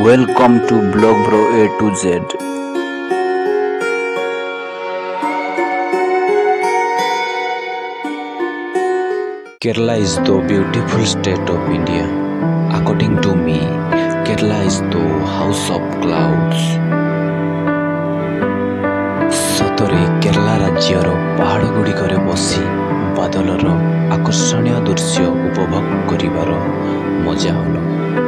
Welcome to Vlog bro A to Z. Kerala is the beautiful state of India. According to me, Kerala is the house of clouds. Satore Kerala rajya ro pahad gudi kare bosi badalor akorshanyo dursyo upobhog karibaro moja holo.